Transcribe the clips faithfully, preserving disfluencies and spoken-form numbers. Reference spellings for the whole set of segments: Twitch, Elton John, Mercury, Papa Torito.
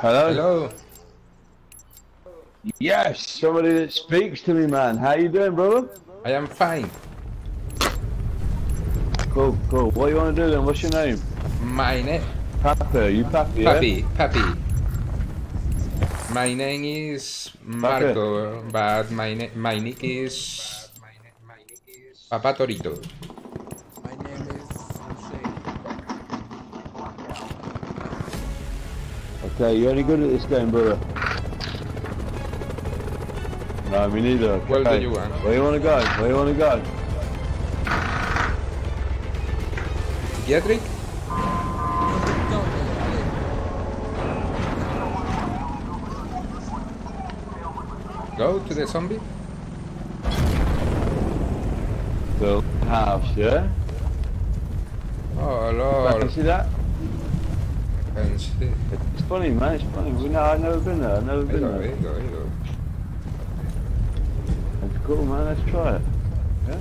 Hello? Hello? Yes, somebody that speaks to me, man. How you doing, brother? I am fine. Cool, cool. What do you want to do then? What's your name? My name? Papa, you Pappy, Pappy, yeah? Pappy. My name is Marco, Pappy. But my, na my nick is... Papa Torito. My name is... Okay, you're any good at this game, brother? No, me neither. Okay. Where do you want? Where you want to go? Where you want to go? Psychiatric? Go to the zombie? The house, yeah? Oh, Lord. Can you see that? I can see. It's funny, man. It's funny. No, I've never been there. I've never been there. There you go, there you go. That's cool, man. Let's try it. Yeah?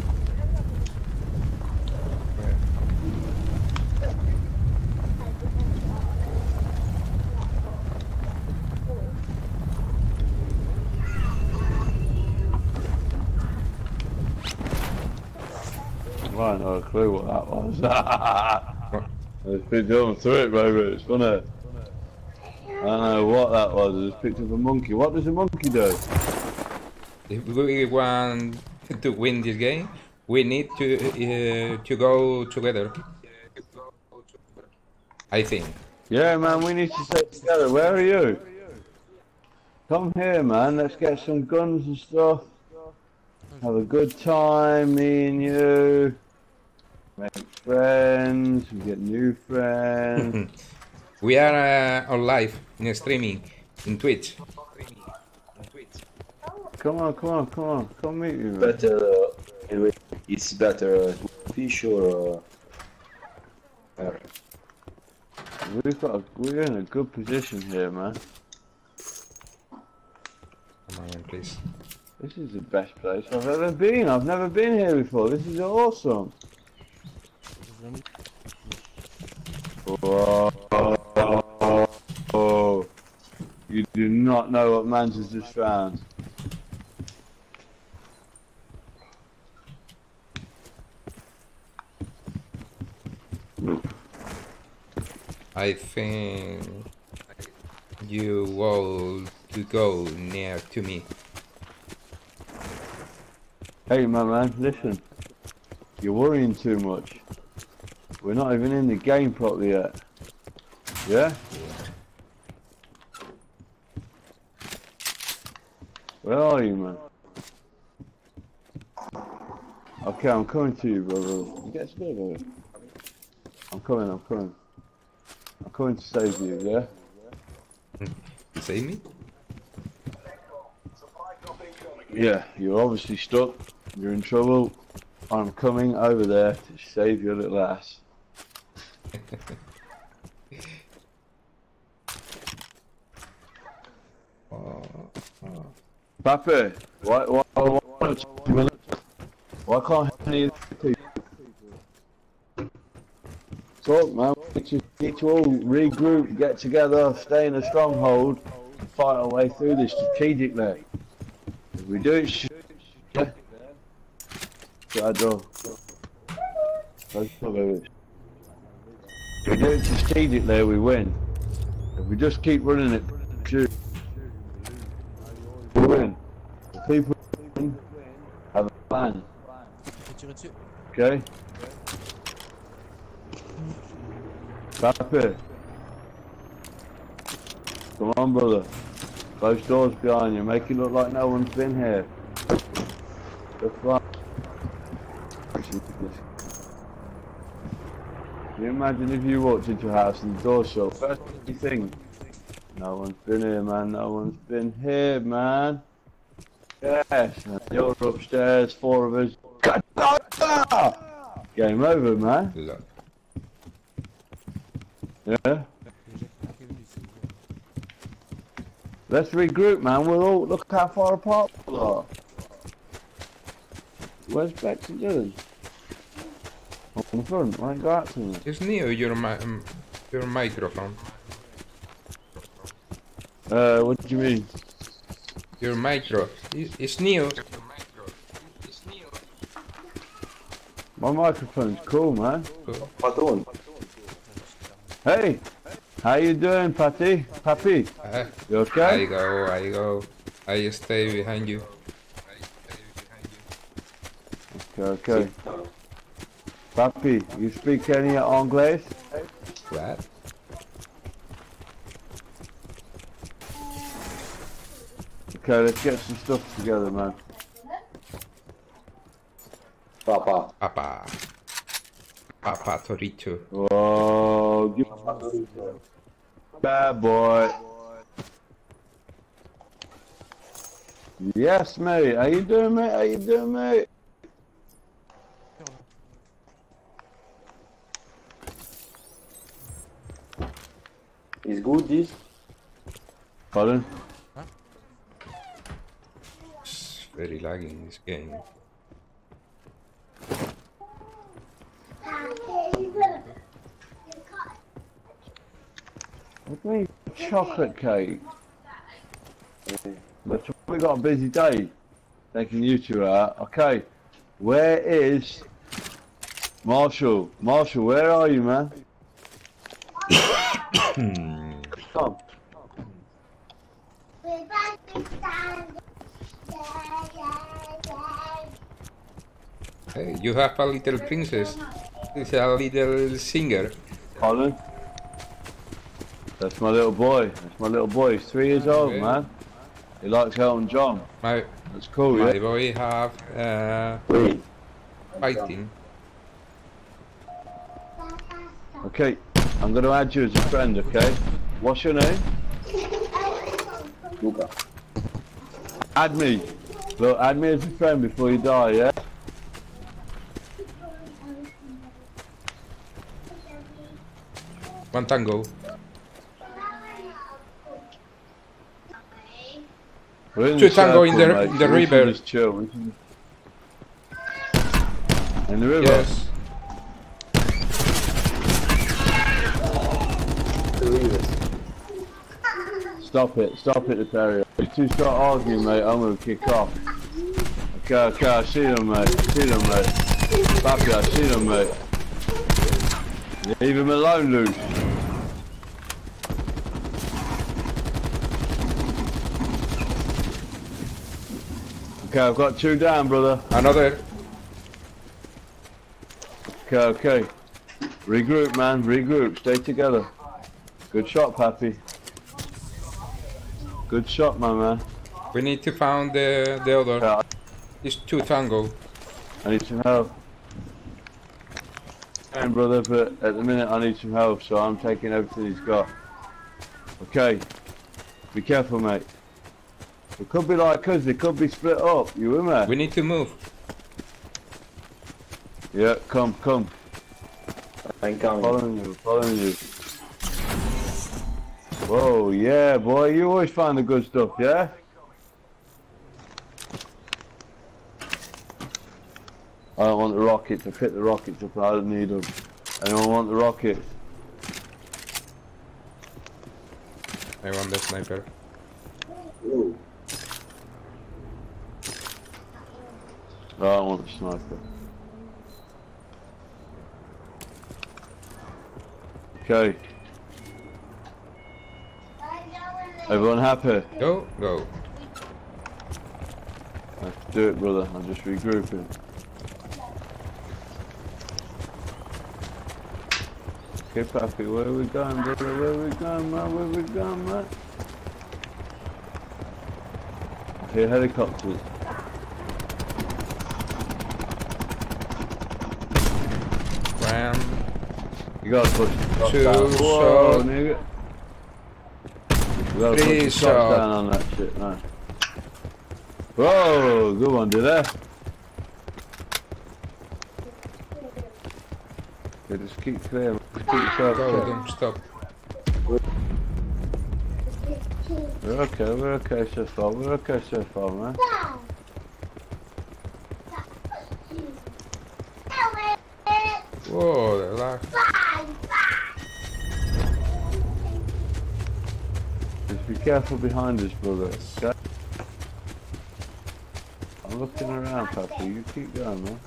I don't know a clue what that was. I just picked up through it, baby. It's funny. I don't know what that was. I just picked up a monkey. What does a monkey do? If we want to win this game, we need to uh, to go together. I think. Yeah, man. We need to stay together. Where are you? Come here, man. Let's get some guns and stuff. Have a good time, me and you. Make friends, we get new friends. We are uh, on live, in streaming, in Twitch. Come on, come on, come on, come meet me. Better, uh, it's better uh, fish or. Uh, We've got, a, we're in a good position here, man. Come on, please. This is the best place I've ever been. I've never been here before. This is awesome. Whoa. Oh. You do not know what Mantis just found. I think you want to go near to me. Hey, my man, listen. You're worrying too much. We're not even in the game properly yet. Yeah? Where are you, man? Okay, I'm coming to you, brother. Get scared of it. I'm coming, I'm coming. I'm coming to save you, yeah? You save me? Yeah, you're obviously stuck. You're in trouble. I'm coming over there to save your little ass. oh, oh. Pappy, why, why, why, why, why can't any of these people talk, man? We need to, need to all regroup, get together, stay in a stronghold, and fight our way through this strategically. If we do it. I do. I do. If we do it strategically, we win. If we just keep running it, we win. The people win have a plan. Okay? Pappy. Come on, brother. Close doors behind you. Make it look like no one's been here. The fuck? Can you imagine if you walked into your house and the door shut? First thing, no one's been here, man. No one's been here, man. Yes, man. You're upstairs, four of us. Game over, man. Yeah. Let's regroup, man. We're all look how far apart we are. Where's Bex and Dylan? On the front, why go out to me? It's near your, mi your microphone. Uh, what do you mean? Your micro is new. My microphone's cool, man. Cool. How doing? Hey, how you doing, Patty? Papi? Uh, you okay? I go, I go. I stay behind you. Okay, okay. Papi, you speak any English? What? Okay, let's get some stuff together, man. Papa. Papa. Papa Torito. Oh, give Papa Torito. Bad boy. Yes, mate. How you doing, mate? How you doing, mate? Is good this? Pardon? Huh? It's very lagging this game. What do you mean chocolate cake? We've got a busy day. Taking you two out. Okay. Where is Marshall? Marshall, where are you, man? Come. Hey, you have a little princess. It's a little singer. Pardon? That's my little boy. That's my little boy. He's three years old, okay, man. He likes Elton John. My, that's cool, my yeah? My boy have uh, fighting. Okay, I'm going to add you as a friend, okay? What's your name? Luca. Add me. Look, add me as a friend before you die, yeah? One tango. Two tango in the, in the river. Just chill. In the river? Yes. Stop it, stop it, Natalia. You two start arguing, mate, I'm gonna kick off. Okay, okay, I see them, mate. I see them, mate. Papi, I see them, mate. Leave him alone, Luke. Okay, I've got two down, brother. Another. Okay, okay. Regroup, man. Regroup. Stay together. Good shot, Papi. Good shot, my man. We need to find the, the other. Yeah. It's two tango. I need some help. And brother, but at the minute I need some help, so I'm taking everything he's got. Okay. Be careful, mate. It could be like us, they could be split up, you with me? We need to move. Yeah, come, come. I'm coming. Following you, following you. Whoa, yeah, boy, you always find the good stuff, yeah? I don't want the rockets, I picked the rockets up, I don't need them. Anyone want the rockets? I want the sniper. Ooh. Oh, I want the sniper. Okay. Everyone happy? Go, go. Let's do it, brother. I'm just regrouping. Okay, Papi, where are we going, brother? Where are we going, man? Where are we going, man? I hear helicopters. You gotta push the top down. Whoa, nigga. You gotta push the top down on that shit, man. Whoa, good one, did I? Yeah, just keep clear. Just keep yourself clear. Don't stop. We're okay, we're okay so far, we're okay so far, man. Whoa, they're locked. Be careful behind us, brother. Okay? I'm looking around, Papa. You keep going, man.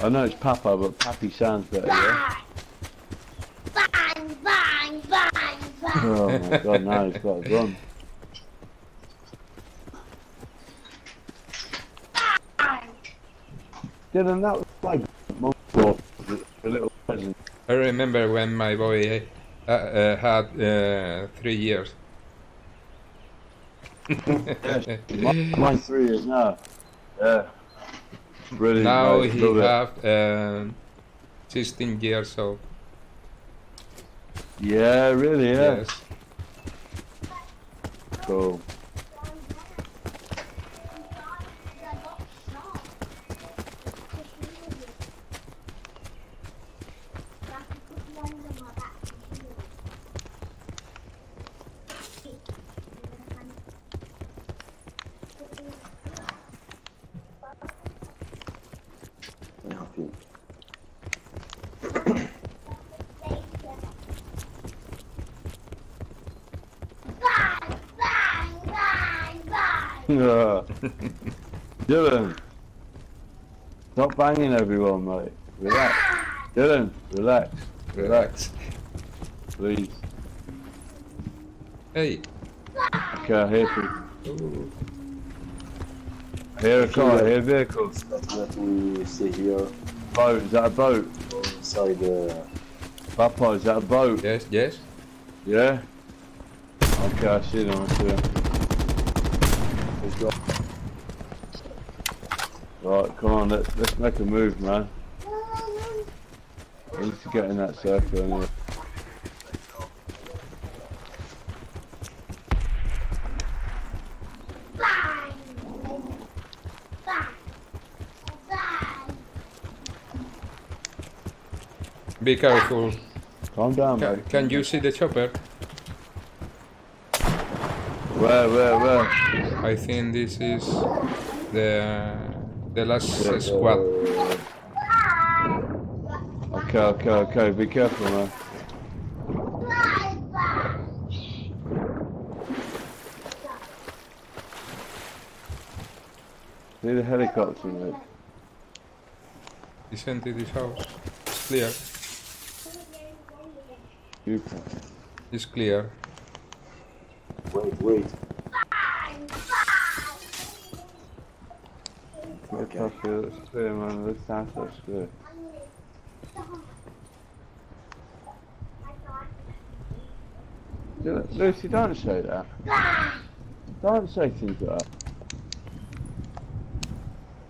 I know it's Papa, but Pappy sounds better, yeah? Bang! Bang! Bang! Bang! Oh my god, now he's got a gun. Did I not like a little present? I remember when my boy uh, uh, had uh, three years. Mine my three years now. Yeah. Really now nice, he have uh, sixteen years old. Yeah, really, yeah. Yes. Cool. Dylan, stop banging everyone, mate. Relax. Dylan, relax. Relax. Please. Hey. Okay, I hear people. Here a car, here vehicles. Let me see here. Boat, is that a boat? Inside the... Papa, is that a boat? Yes, yes. Yeah? Okay, I see them, I see them. Right, come on, let's, let's make a move, man. We need to get in that circle anyway. Be careful. Calm down, can, mate. Can you see the chopper? Where, where, where? I think this is the... The last yeah, squad. Yeah, yeah. Okay, okay, okay. Be careful, man. See the helicopter, mate. He's into this house. It's clear. Beautiful. It's clear. Wait, wait. Okay. Okay, that's clear, man. This house looks good. Lucy, don't say that. Don't say things like that.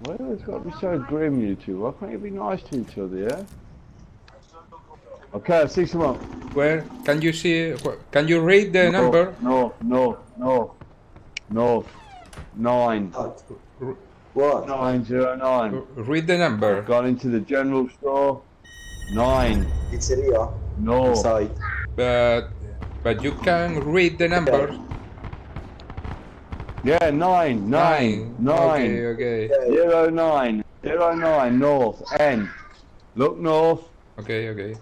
Why well, it's got to be so grim, you two? Why can't you be nice to each other, yeah? Okay, I see someone. Where? Can you see? Can you read the no, number? No, no, no, no. Nine. What? nine zero nine. Read the number. Gone into the general store. nine. It's here. No. Inside. But, but you can read the number. Yeah, nine. nine. nine. nine. Okay, okay. zero, nine. zero, nine. North. N. Look north. Okay, okay.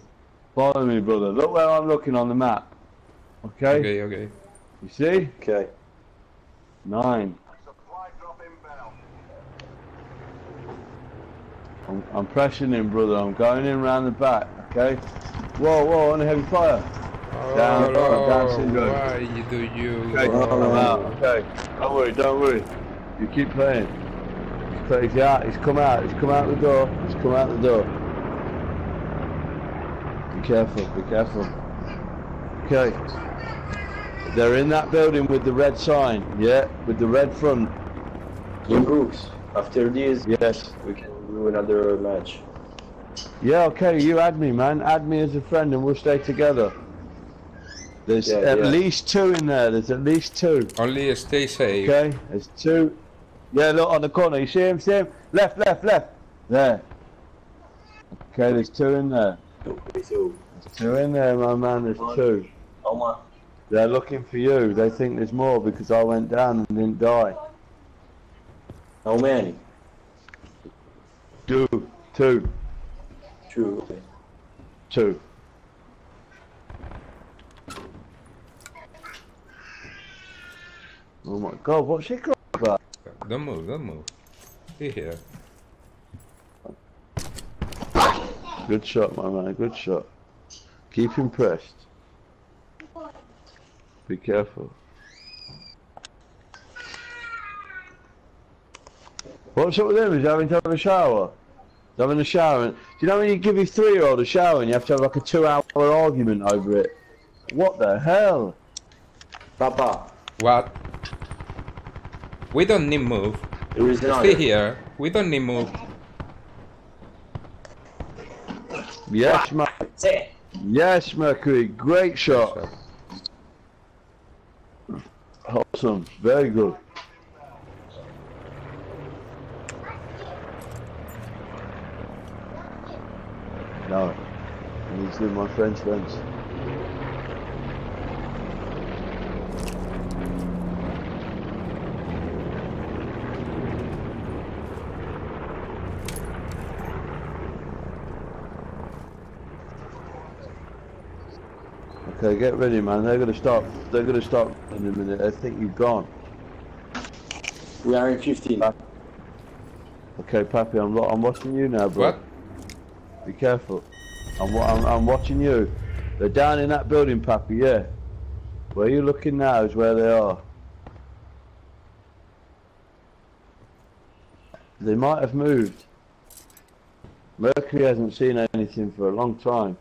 Follow me, brother. Look where I'm looking on the map. Okay? Okay, okay. You see? Okay. nine. I'm, I'm pressing him, brother. I'm going in round the back, okay? Whoa, whoa, on a heavy fire. Oh, down, no, down syndrome. Why you do you? Okay, oh. I'm out, okay. Don't worry, don't worry. You keep playing. So he's out, he's come out, he's come out the door, he's come out the door. Be careful, be careful. Okay. They're in that building with the red sign, yeah? With the red front. In groups. After this, yes, we can do another match. Yeah, okay, you add me, man. Add me as a friend and we'll stay together. There's yeah, at yeah. least two in there. There's at least two. Only stay safe. Okay, there's two. Yeah, look, on the corner. You see him? See him? Left, left, left. There. Okay, there's two in there. There's two in there, my man. There's two. Oh my. They're looking for you. They think there's more because I went down and didn't die. How many? Two. Two. Two. Two. Oh my god, what's he got about? Don't move, don't move. Stay here. Good shot, my man, good shot. Keep him pressed. Be careful. What's up with him? He's having to have a shower. He's having a shower. And, do you know when you give your three-year-old a shower and you have to have like a two-hour argument over it? What the hell? Papa. What? We don't need move. Stay here. We don't need move. Yes, wow. Mercury. Yes, Mercury. Great shot. Good shot. Awesome. Very good. No, I need to do my French lens. Okay, get ready, man. They're gonna start. They're gonna start in a minute. I think you've gone. We are in fifteen. Okay, Pappy, I'm I'm watching you now, bro. What? Be careful. I'm, I'm, I'm watching you. They're down in that building, Pappy, yeah. Where you're looking now is where they are. They might have moved. Mercury hasn't seen anything for a long time.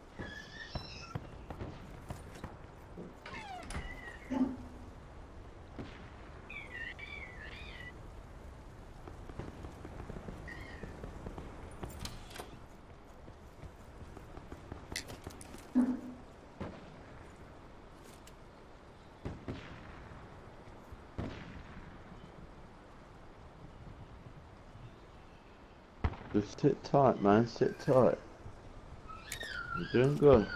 Just sit tight, man, sit tight. You're doing good.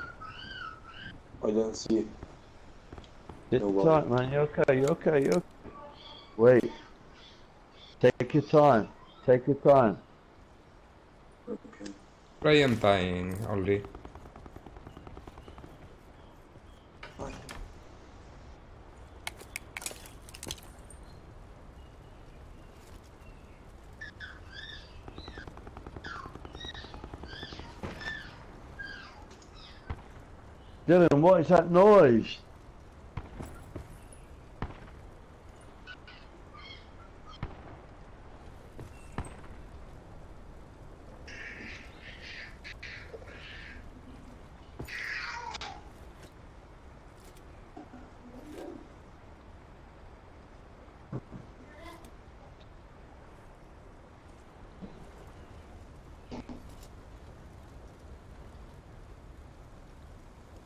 I don't see it. Sit no tight, man, you're okay, you're okay, you're okay. Wait. Take your time, take your time. Okay. Try and time, only. Dylan, what is that noise?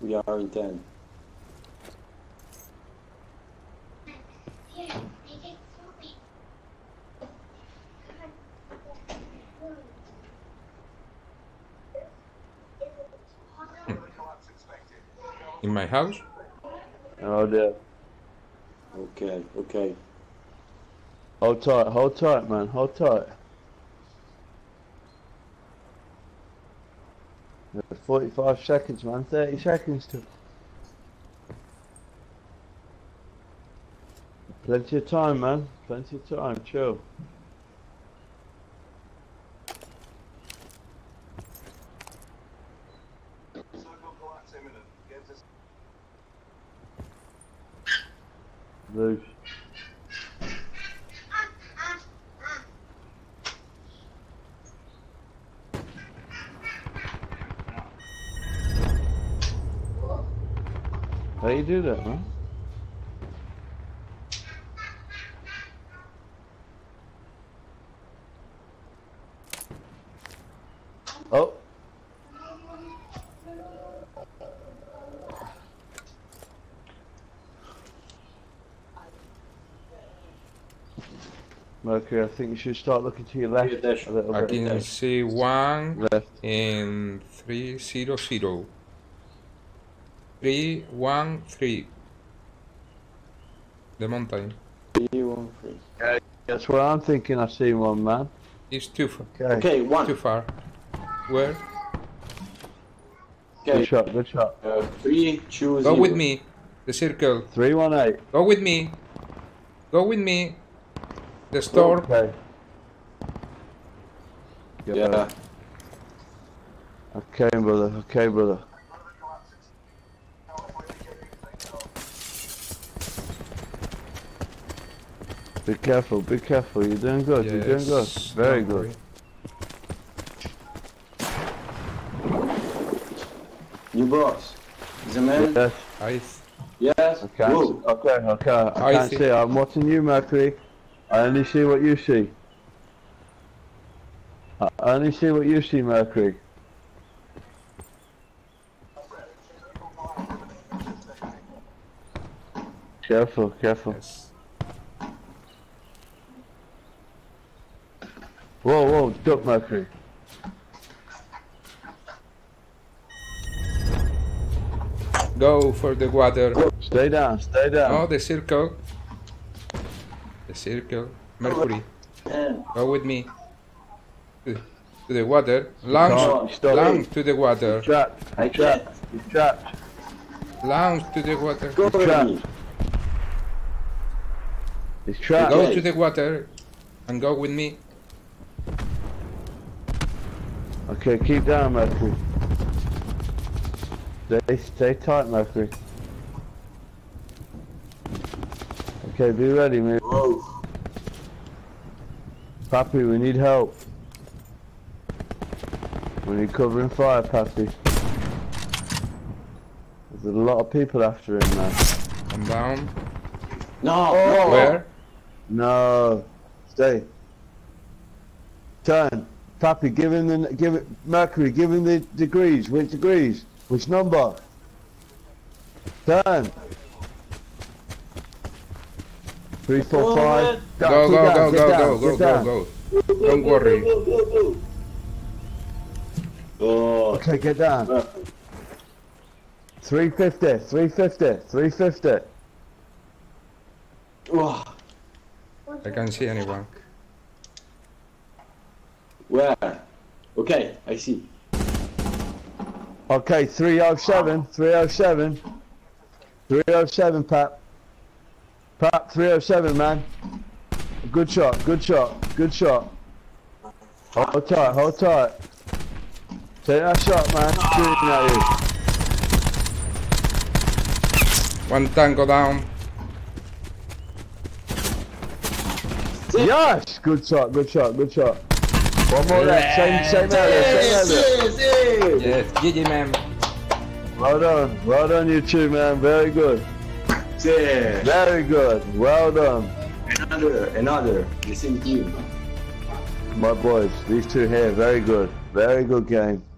We are in ten. In my house? Oh dear. Okay, okay. Hold tight, hold tight, man, hold tight. forty-five seconds, man, thirty seconds to. Plenty of time, man, plenty of time, chill. Loose. How you do that, man? Oh! Mercury, I think you should start looking to your left a little bit. I can see one left. In three zero zero. Three one three. The mountain. Three one three. Okay, that's what I'm thinking. I see one, man. It's too far. Okay, okay one. Too far. Where? Okay. Good shot. Good shot. Uh, three two. Go zero. With me. The circle. Three one eight. Go with me. Go with me. The store. Okay. Yeah. yeah. Okay, brother. Okay, brother. Be careful. Be careful. You're doing good. Yes. You're doing good. Very good. You boss. Is it man? Yes. I yes. Okay. Okay. Okay. I, I can't see. see. I'm watching you, Mercury. I only see what you see. I only see what you see, Mercury. Careful, careful. Yes. Whoa, whoa, duck, Mercury. Go for the water. Stay down, stay down. Oh, the circle. The circle. Mercury. Go with me. To the water. Lounge, lounge to the water. I trapped. I trapped. Lounge to the water. Go trapped. Go to the water and go with me. Okay, keep down, Mercury. Stay, stay tight, Mercury. Okay, be ready, man. Whoa. Pappy, we need help. We need covering fire, Pappy. There's a lot of people after him now. I'm down. No! Oh. Where? No. Stay. Turn. Pappy, give him the give it Mercury, give him the degrees. Which degrees? Which number? Turn. Three, four, five. Go, go, go, go, go, go, go, go. Don't worry. Okay, get down. Three fifty, three fifty, three fifty. I can't see anyone. Where? Okay, I see. Okay, three oh seven, three oh seven. three oh seven, Pat. Pat, three oh seven, man. Good shot, good shot, good shot. Hold tight, hold tight. Take that shot, man. Ah. One tango down. Yes! Good shot, good shot, good shot. One more left, same, same area, same area. Yes, G G, man. Well done, well done, you two, man. Very good. Yeah. Very good, well done. Another, another, the same team. My boys, these two here, very good. Very good game.